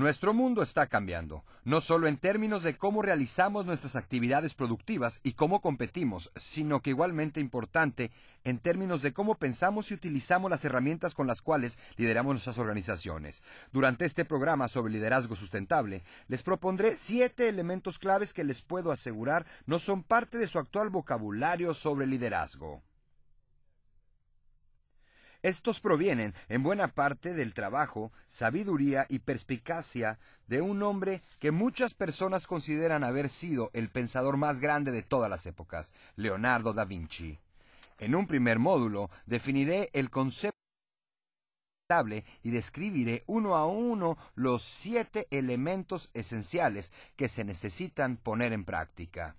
Nuestro mundo está cambiando, no solo en términos de cómo realizamos nuestras actividades productivas y cómo competimos, sino que igualmente importante en términos de cómo pensamos y utilizamos las herramientas con las cuales lideramos nuestras organizaciones. Durante este programa sobre liderazgo sustentable, les propondré 7 elementos claves que les puedo asegurar no son parte de su actual vocabulario sobre liderazgo. Estos provienen, en buena parte, del trabajo, sabiduría y perspicacia de un hombre que muchas personas consideran haber sido el pensador más grande de todas las épocas, Leonardo da Vinci. En un primer módulo, definiré el concepto y describiré uno a uno los 7 elementos esenciales que se necesitan poner en práctica.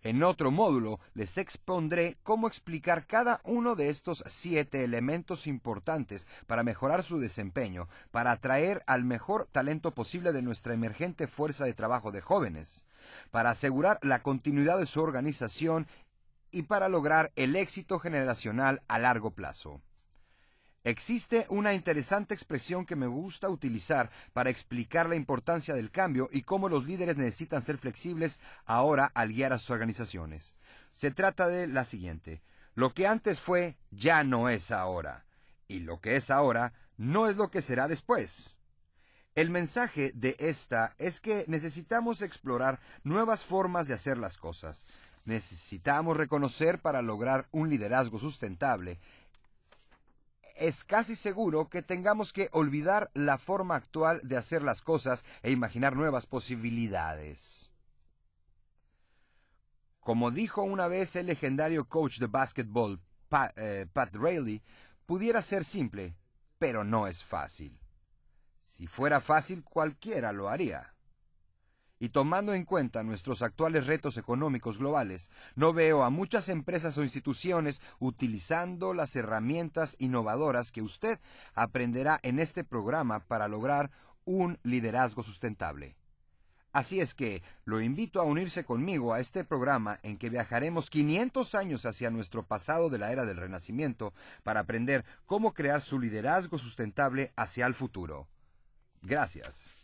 En otro módulo les expondré cómo explicar cada uno de estos 7 elementos importantes para mejorar su desempeño, para atraer al mejor talento posible de nuestra emergente fuerza de trabajo de jóvenes, para asegurar la continuidad de su organización y para lograr el éxito generacional a largo plazo. Existe una interesante expresión que me gusta utilizar para explicar la importancia del cambio y cómo los líderes necesitan ser flexibles ahora al guiar a sus organizaciones. Se trata de la siguiente: lo que antes fue, ya no es ahora. Y lo que es ahora, no es lo que será después. El mensaje de esta es que necesitamos explorar nuevas formas de hacer las cosas. Necesitamos reconocer para lograr un liderazgo sustentable. Es casi seguro que tengamos que olvidar la forma actual de hacer las cosas e imaginar nuevas posibilidades. Como dijo una vez el legendario coach de básquetbol Pat Riley, pudiera ser simple, pero no es fácil. Si fuera fácil, cualquiera lo haría. Y tomando en cuenta nuestros actuales retos económicos globales, no veo a muchas empresas o instituciones utilizando las herramientas innovadoras que usted aprenderá en este programa para lograr un liderazgo sustentable. Así es que lo invito a unirse conmigo a este programa en que viajaremos 500 años hacia nuestro pasado de la era del Renacimiento para aprender cómo crear su liderazgo sustentable hacia el futuro. Gracias.